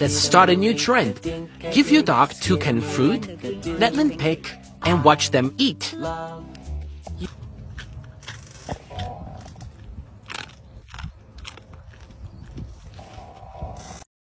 Let's start a new trend. Give your dog two canned food, let them pick, and watch them eat.